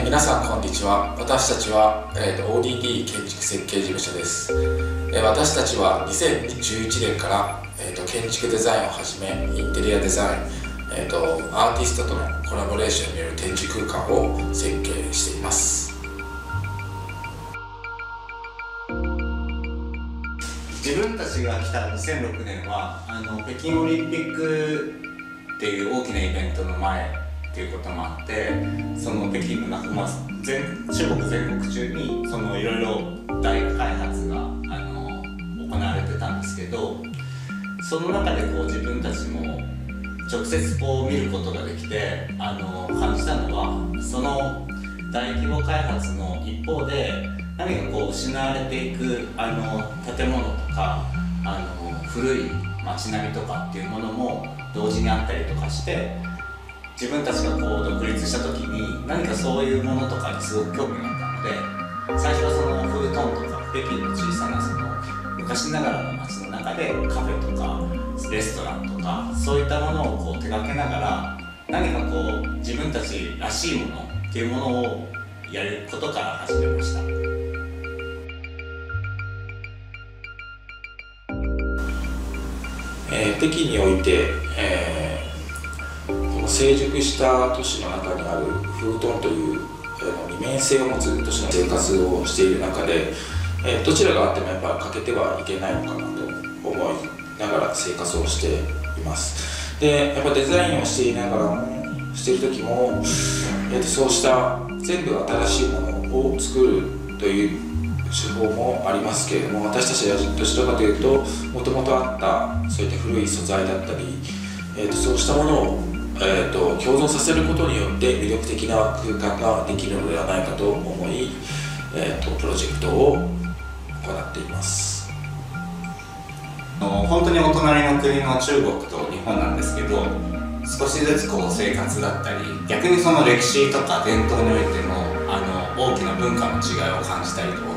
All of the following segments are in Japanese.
皆さんこんにちは。私たちは、ODD 建築設計事務所です。私たちは2011年から、建築デザインをはじめインテリアデザイン、アーティストとのコラボレーションによる展示空間を設計しています。自分たちが来た2006年は北京オリンピックっていう大きなイベントの前っていうこともあって、その北京の中、中国全国中にそのいろいろ大開発が行われてたんですけど、その中でこう自分たちも直接こう見ることができて感じたのは、その大規模開発の一方で何かこう失われていく建物とか古い街並みとかっていうものも同時にあったりとかして、自分たちがこう独立した時に何かそういうものとかにすごく興味があったので、最初はそのフートンとか北京の小さなその昔ながらの街の中でカフェとかレストランとかそういったものをこう手掛けながら、何かこう自分たちらしいものっていうものをやることから始めました。北京において、成熟した都市の中にあるフートンという二面性を持つ都市の生活をしている中で、どちらがあってもやっぱり欠けてはいけないのかなと思いながら生活をしています。でやっぱデザインをしていながらしている時も、そうした全部新しいものを作るという手法もありますけれども、私たちはどちらかというともともとあったそういった古い素材だったり、そうしたものを共存させることによって魅力的な空間ができるのではないかと思い、プロジェクトを行っています。本当にお隣の国の中国と日本なんですけど、少しずつこう生活だったり、逆にその歴史とか伝統においても大きな文化の違いを感じたりと、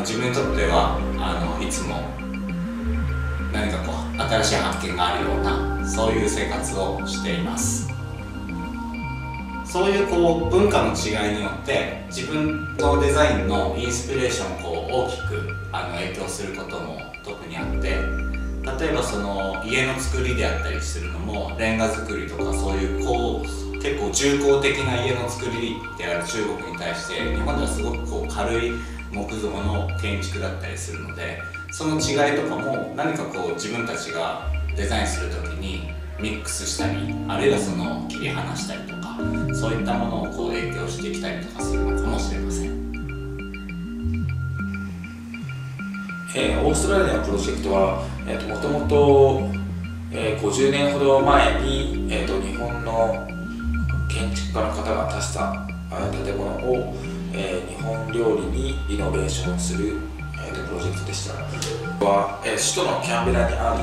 自分にとってはいつも何かこう新しい発見があるような、そういう生活をしています。そういうこう文化の違いによって自分のデザインのインスピレーションを大きく影響することも特にあって、例えばその家の作りであったりするのも、レンガ作りとかそういうこう結構重工的な家の作りである中国に対して、日本ではすごくこう軽い木造の建築だったりするので、その違いとかも何かこう自分たちがデザインする時にミックスしたり、あるいはその切り離したりとか、そういったものをこう影響してきたりとかするのかもしれません。オーストラリアのプロジェクトはもともと50年ほど前に日本の建築家の方が建てた建物を日本料理にリノベーションするプロジェクトでした。首都のキャンベラにあ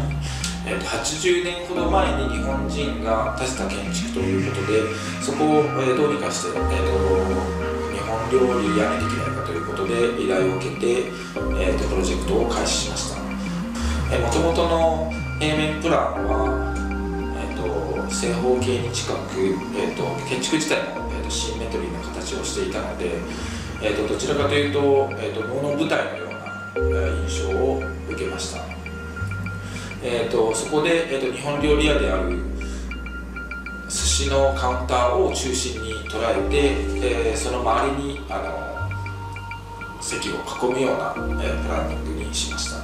り、80年ほど前に日本人が建てた建築ということで、そこをどうにかして日本料理やめていけないかということで依頼を受けてプロジェクトを開始しました。もともとの平面プランは正方形に近く、建築自体もシンメトリーな形をしていたので、どちらかというと能の舞台のような印象を受けました。そこで、日本料理屋である寿司のカウンターを中心に捉えて、その周りに席を囲むようなプランニングにしました。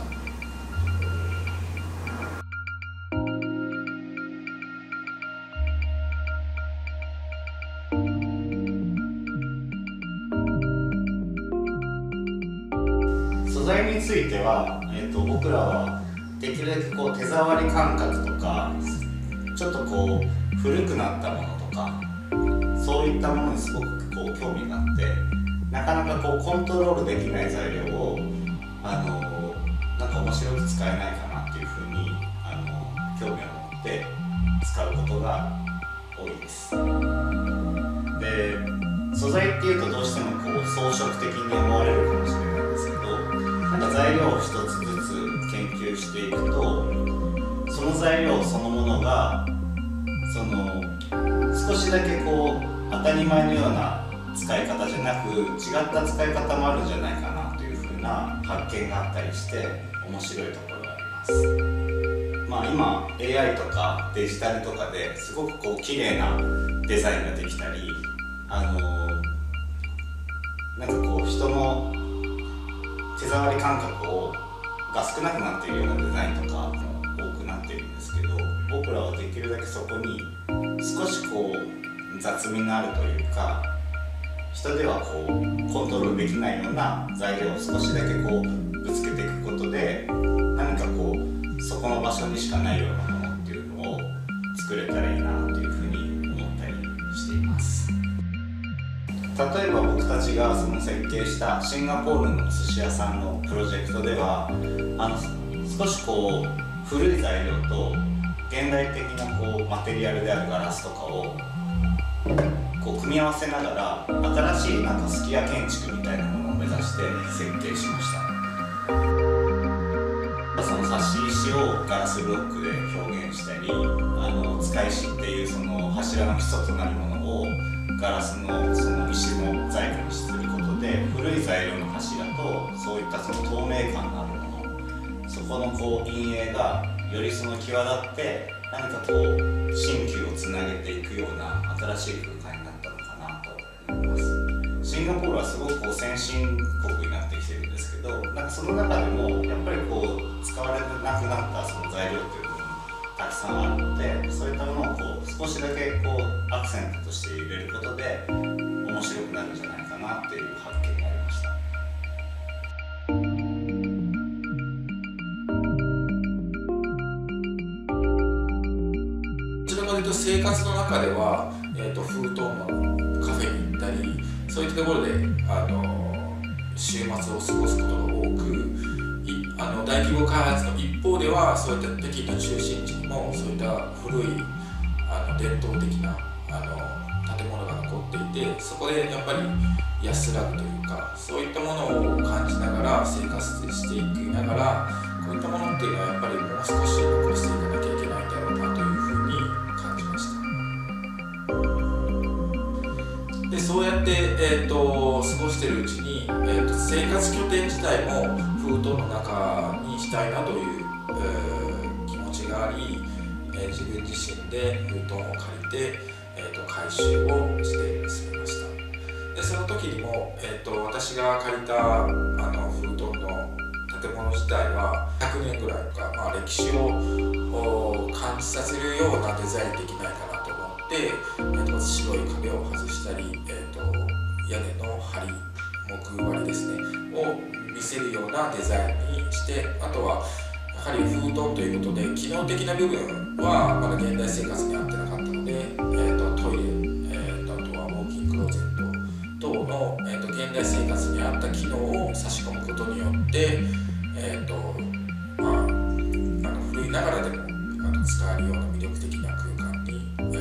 素材については、僕らはできるだけこう手触り感覚とか、ちょっとこう古くなったものとか、そういったものにすごくこう興味があって、なかなかこうコントロールできない材料をなんか面白く使えないかなっていうふうに興味を持って使うことが多いです。で、素材っていうとどうしてもこう装飾的に思われるかもしれないんですけど。材料を一つずつ研究していくと、その材料そのものが少しだけこう当たり前のような使い方じゃなく違った使い方もあるんじゃないかなというふうな発見があったりして面白いところがあります。今 AI とかデジタルとかですごく綺麗なデザインができたり人の手触り感覚が少なくなっているようなデザインとかも多くなっているんですけど、僕らはできるだけそこに少し雑味のあるというか人ではコントロールできないような材料を少しだけぶつけていくことで何かそこの場所にしかないようなものっていうのを作れたらいいなというふうに思ったりしています。例えば僕たちが設計したシンガポールのお寿司屋さんのプロジェクトでは少し古い材料と現代的なマテリアルであるガラスとかを組み合わせながら新しい数寄屋建築みたいなものを目指して設計しました。その差し石をガラスブロックで表現したり使い石っていう柱の基礎となるものをガラスの石の材料にすることで古い材料の柱とそういった透明感のあるものそこの陰影がより際立って何か新旧をつなげていくような新しい空間になったのかなと思います。シンガポールはすごく先進国になってきてるんですけどその中でもやっぱり使われなくなった材料っていうのがたくさんあるのでそういったものを少しだけアクセントとして入れることで面白くなるんじゃないかなっていう発見がありました。生活の中では、封筒のカフェに行ったりそういったところで週末を過ごすことが多く大規模開発の一方ではそういった北京の中心地にもそういった古い伝統的な建物が残っていてそこでやっぱり安らぐというかそういったものを感じながら生活していきながらこういったものっていうのはやっぱりもう少し残していかなきゃいけないんだろうなというふうにでそうやって、過ごしているうちに、生活拠点自体も封筒の中にしたいなという、気持ちがあり、自分自身で封筒を借りて、回収をして進めました。でその時にも、私が借りた封筒の建物自体は100年ぐらいとか、歴史を感じさせるようなデザインできないかなと思って、白い壁を外したり、屋根の梁木張りですねを見せるようなデザインにしてあとはやはり封筒ということで機能的な部分はまだ現代生活に合ってなかったので、トイレ、あとはウォーキングクローゼット等の、現代生活に合った機能を差し込むことによって、古いながらでも使えるような魅力的な空間に、デ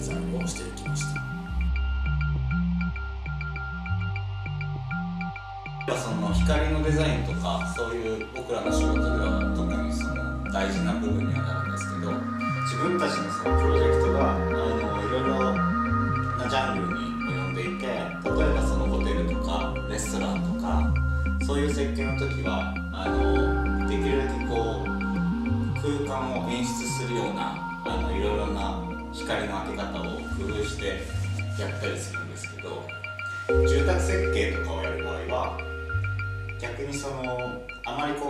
ザインをしていきました。光のデザインとかそういう僕らの仕事では特に大事な部分にはなるんですけど自分たちのプロジェクトがいろいろなジャンルに及んでいて例えばホテルとかレストランとかそういう設計の時はできるだけ空間を演出するようないろいろな光の当て方を工夫してやったりするんですけど住宅設計とかをやる場合は逆にあまり過度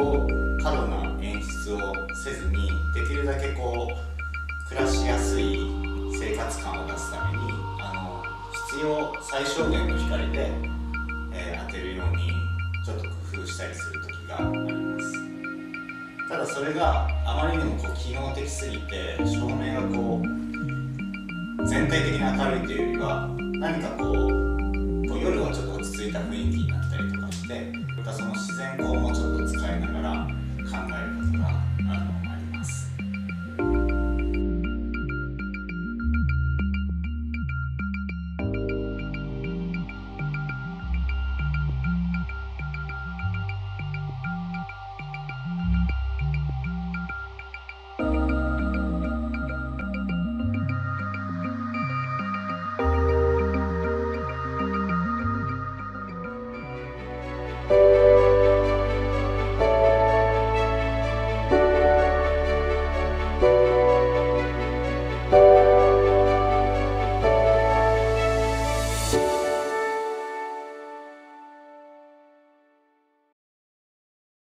な演出をせずにできるだけ暮らしやすい生活感を出すために必要最小限の光で、当てるようにちょっと工夫したりする時があります。ただそれがあまりにも機能的すぎて照明が全体的に明るいというよりは何か夜はちょっと落ち着いた雰囲気になったりとかしてまた自然光もちょっと使いながら考えることが